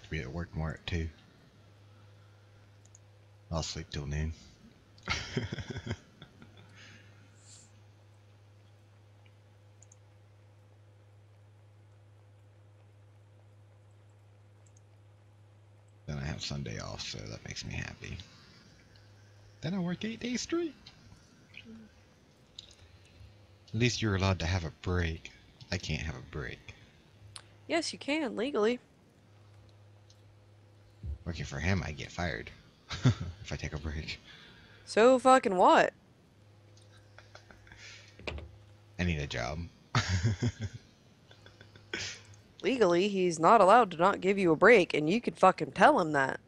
have to be at work tomorrow at 2. I'll sleep till noon. Then I have Sunday off, so that makes me happy. Then I work 8 days straight. At least you're allowed to have a break. I can't have a break. Yes, you can, legally. Working for him, I get fired if I take a break. So fucking what? I need a job. Legally, he's not allowed to not give you a break, and you could fucking tell him that.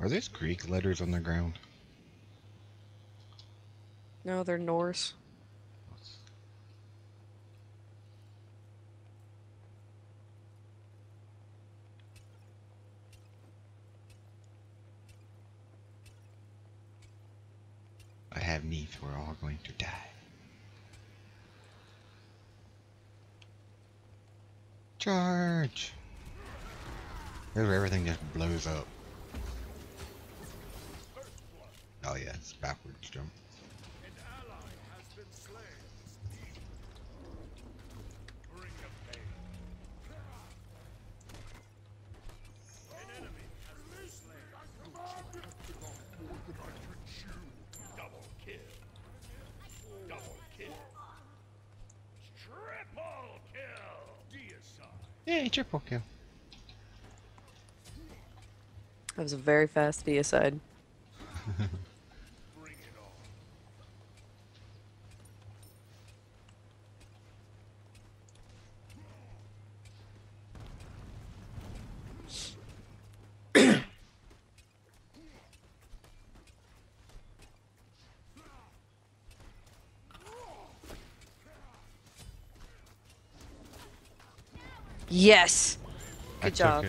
Are those Greek letters on the ground? No, they're Norse. I have needs. We're all going to die. Charge! Here's where everything just blows up. Oh yeah, it's backwards jump. An ally has been slain. Bring the pain. An enemy has been slain. Double kill. Double kill. Triple kill. Deicide. Yay, triple kill. That was a very fast deicide. Yes. Good job.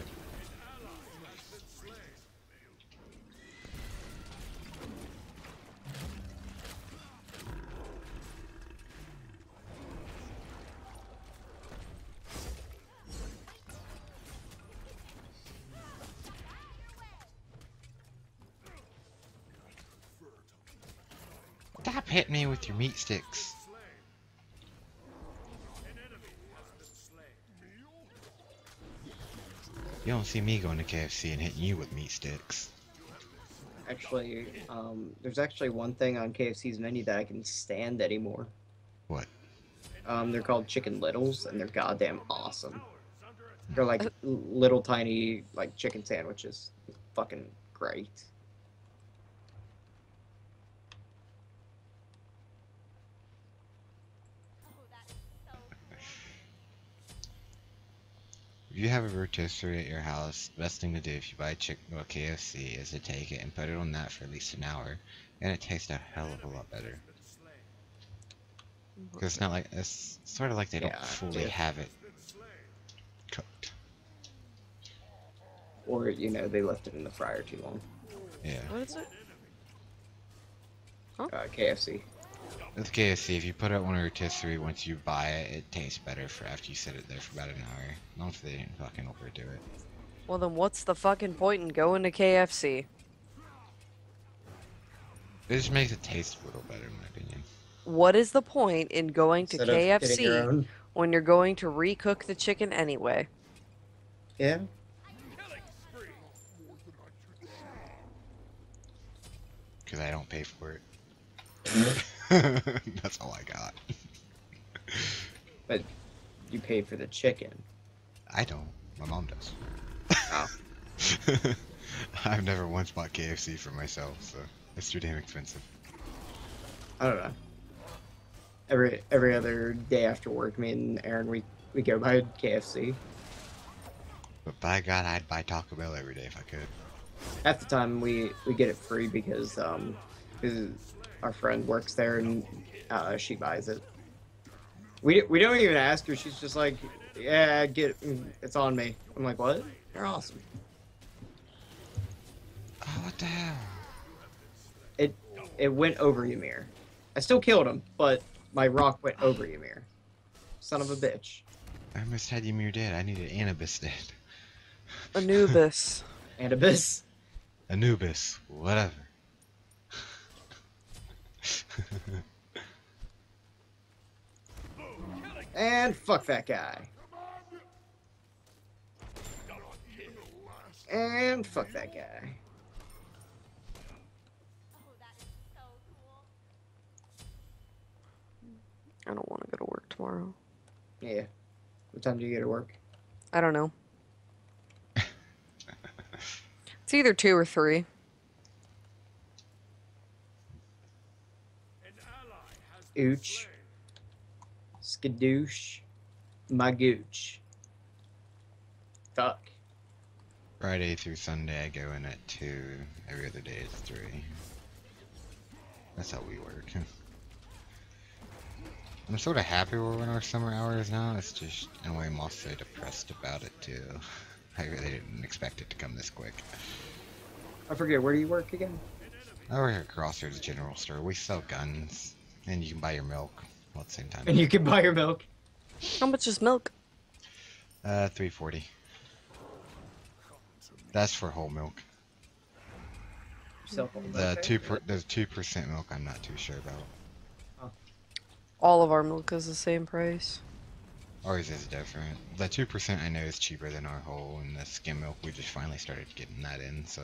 Stop hitting me with your meat sticks. You don't see me going to KFC and hitting you with meat sticks. Actually, there's actually one thing on KFC's menu that I can stand anymore. What? They're called Chicken Littles, and they're goddamn awesome. They're like little tiny like chicken sandwiches. Fucking great. If you have a rotisserie at your house, the best thing to do if you buy a chicken or KFC is to take it and put it on that for at least an hour, and it tastes a hell of a lot better. Because it's not like, it's sort of like they don't fully have it cooked. Or, you know, they left it in the fryer too long. Yeah. What is it? Huh? KFC. With KFC, if you put it on a rotisserie, once you buy it, it tastes better for after you set it there for about an hour. Not if they didn't fucking overdo it. Well then what's the fucking point in going to KFC? It just makes it taste a little better in my opinion. What is the point in going to KFC when you're going to recook the chicken anyway? Yeah. Because I don't pay for it. That's all I got. But you paid for the chicken. I don't. My mom does. Oh. I've never once bought KFC for myself, so it's too damn expensive. I don't know. Every other day after work, me and Aaron we go buy KFC. But by God, I'd buy Taco Bell every day if I could. Half the time we get it free because our friend works there and she buys it. We don't even ask her. She's just like, yeah, get it's on me. I'm like, what? You're awesome. Oh, what the hell? It went over Ymir. I still killed him, but my rock went over Ymir. Son of a bitch. I almost had Ymir dead. I needed Anubis dead. Anubis. Anubis. Anubis. Whatever. And fuck that guy. And fuck that guy. I don't want to go to work tomorrow. Yeah. What time do you get to work? I don't know. It's either 2 or 3. Ooch. Skadoosh. My gooch. Fuck. Friday through Sunday I go in at 2. Every other day it's 3. That's how we work. I'm sort of happy we're in our summer hours now. It's just, and I'm also depressed about it too. I really didn't expect it to come this quick. I forget, where do you work again? I work at Crossroads General Store. We sell guns, and you can buy your milk all at the same time. And you can buy your milk. How much is milk? $3.40. That's for whole milk. The 2% milk, I'm not too sure about. All of our milk is the same price. Ours is different. The 2% I know is cheaper than our whole, and the skim milk, we just finally started getting that in, so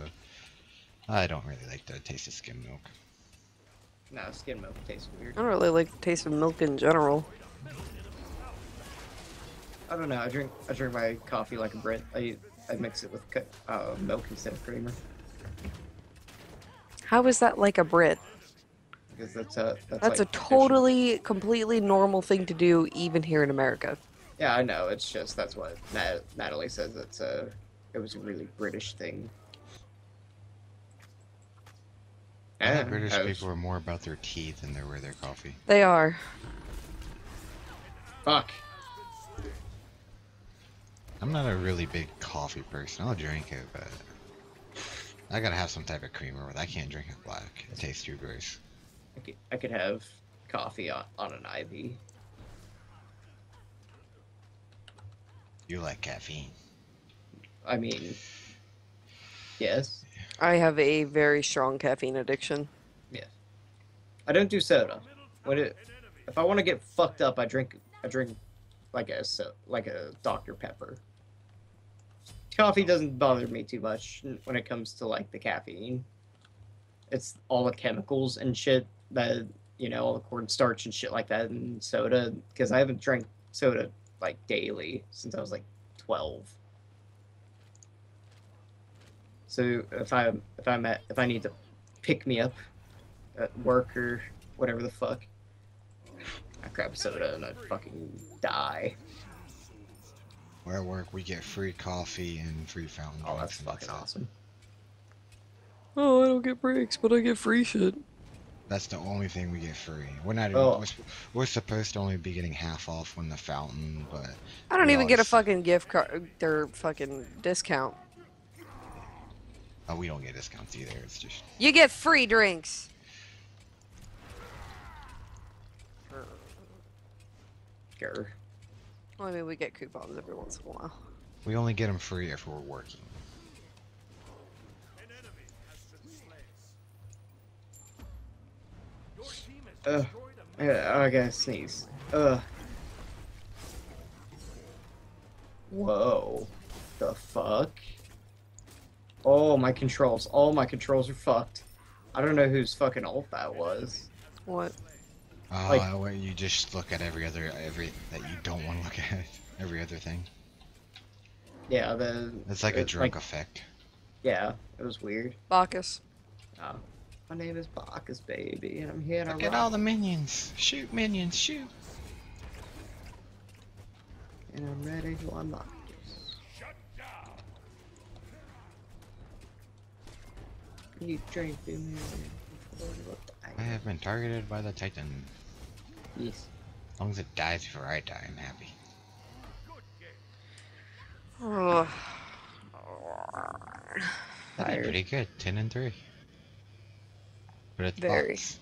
I don't really like the taste of skim milk. No, skim milk tastes weird. I don't really like the taste of milk in general. I don't know, I drink my coffee like a Brit. I mix it with milk instead of creamer. How is that like a Brit? Because that's like a totally, completely normal thing to do, even here in America. Yeah, I know. It's just that's what Natalie says. It was a really British thing. Yeah, British people are more about their tea than they were their coffee. They are. Fuck. I'm not a really big coffee person. I'll drink it, but I gotta have some type of creamer with. I can't drink it black. It tastes too gross. I could have coffee on an IV. You like caffeine? I mean, yes. I have a very strong caffeine addiction. Yeah. I don't do soda. If I want to get fucked up, I drink like a Dr. Pepper. Coffee doesn't bother me too much when it comes to like the caffeine. It's all the chemicals and shit that, you know, all the cornstarch and shit like that, and soda, because I haven't drank soda like daily since I was like 12. So if I need to pick me up at work or whatever the fuck, I grab soda and I fucking die. Where I work, we get free coffee and free fountain drinks. Oh, that's fucking awesome. Oh, I don't get breaks, but I get free shit. That's the only thing we get free. We're not even, we're supposed to only be getting half off when the fountain, but I don't even get a fucking gift card, their fucking discount. Oh, we don't get discounts either. It's just you get free drinks. Sure. Well, I mean, we get coupons every once in a while. We only get them free if we're working. I gotta sneeze. Whoa. The fuck? Oh, my controls. All my controls are fucked. I don't know whose fucking ult that was. What? Oh, like, you just look at every that you don't want to look at. Every other thing. Yeah, it's like a drunk effect. Yeah, it was weird. Bacchus. Oh. My name is Bacchus, baby, and I'm here to rock. Look at all the minions. Shoot, minions, shoot. And I'm ready to unlock this. Shut down. You drink through me. I have been targeted by the Titan. Yes. As long as it dies before I die, I'm happy. Oh. That'd be pretty good. 10 and 3. But it's very. Box.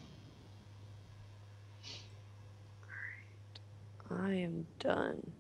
All right. I am done.